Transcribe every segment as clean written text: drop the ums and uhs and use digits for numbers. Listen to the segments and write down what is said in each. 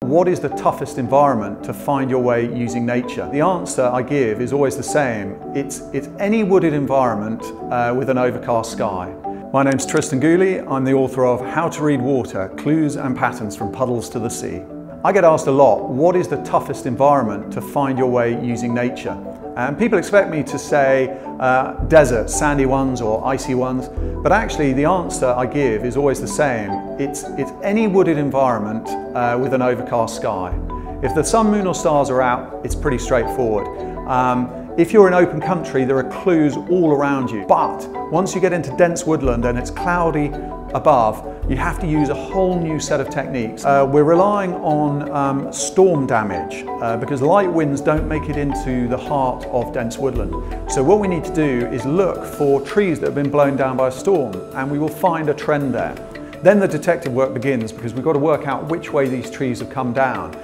What is the toughest environment to find your way using nature? The answer I give is always the same. It's any wooded environment with an overcast sky. My name's Tristan Gooley. I'm the author of How to Read Water, Clues and Patterns from Puddles to the Sea. I get asked a lot, what is the toughest environment to find your way using nature? And people expect me to say desert, sandy ones or icy ones, but actually the answer I give is always the same. It's any wooded environment with an overcast sky. If the sun, moon or stars are out, it's pretty straightforward. If you're in open country, there are clues all around you, but once you get into dense woodland and it's cloudy above, you have to use a whole new set of techniques. We're relying on storm damage because light winds don't make it into the heart of dense woodland. So what we need to do is look for trees that have been blown down by a storm, and we will find a trend there. Then the detective work begins because we've got to work out which way these trees have come down.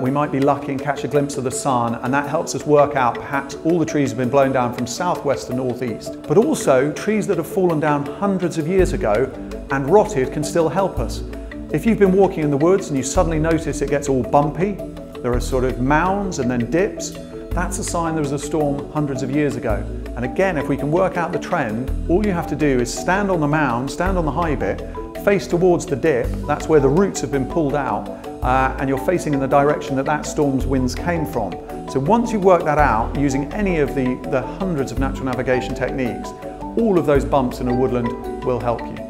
We might be lucky and catch a glimpse of the sun, and that helps us work out perhaps all the trees have been blown down from southwest to northeast. But also trees that have fallen down hundreds of years ago and rotted can still help us. If you've been walking in the woods and you suddenly notice it gets all bumpy, there are sort of mounds and then dips, that's a sign there was a storm hundreds of years ago. And again, if we can work out the trend, all you have to do is stand on the mound, stand on the high bit, face towards the dip, that's where the roots have been pulled out, and you're facing in the direction that storm's winds came from. So once you work that out, using any of the hundreds of natural navigation techniques, all of those bumps in a woodland will help you.